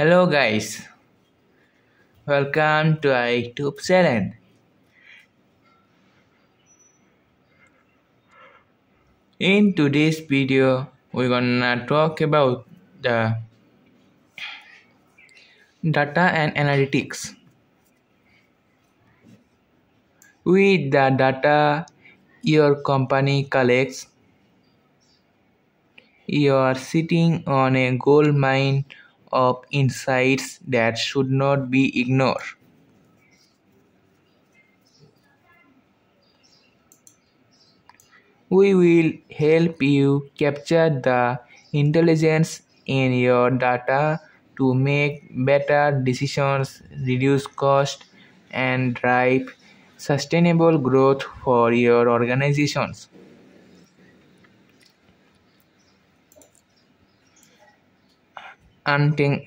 Hello guys, welcome to our YouTube channel. In today's video, we're gonna talk about the data and analytics. With the data your company collects, you are sitting on a gold mine of insights that should not be ignored. We will help you capture the intelligence in your data to make better decisions, reduce cost, and drive sustainable growth for your organizations. Untangle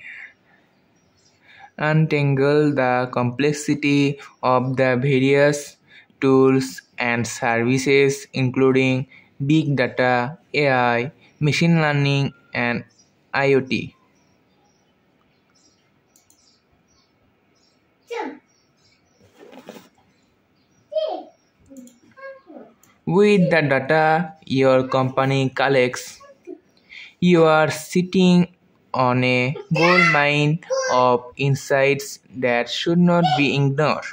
the complexity of the various tools and services, including big data, AI, machine learning, and IoT. With the data your company collects, you are sitting on a gold mine of insights that should not be ignored.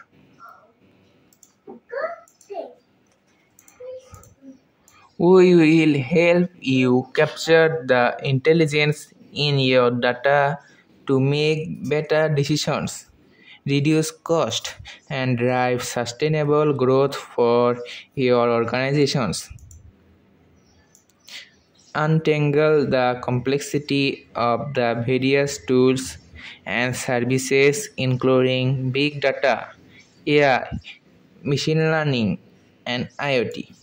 We will help you capture the intelligence in your data to make better decisions, reduce cost, and drive sustainable growth for your organizations. Untangle the complexity of the various tools and services, including big data, AI, machine learning, and IoT.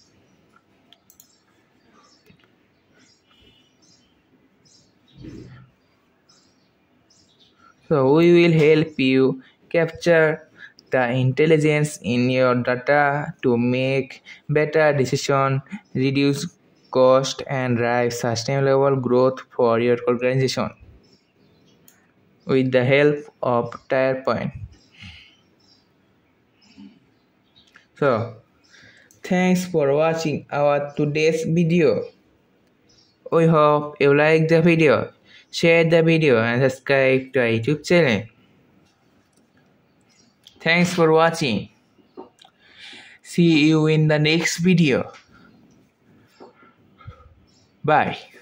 So we will help you capture the intelligence in your data to make better decisions, reduce cost, and drive sustainable growth for your organization with the help of SharePoint. So, thanks for watching our today's video. We hope you like the video, share the video, and subscribe to our YouTube channel. Thanks for watching. See you in the next video. Bye.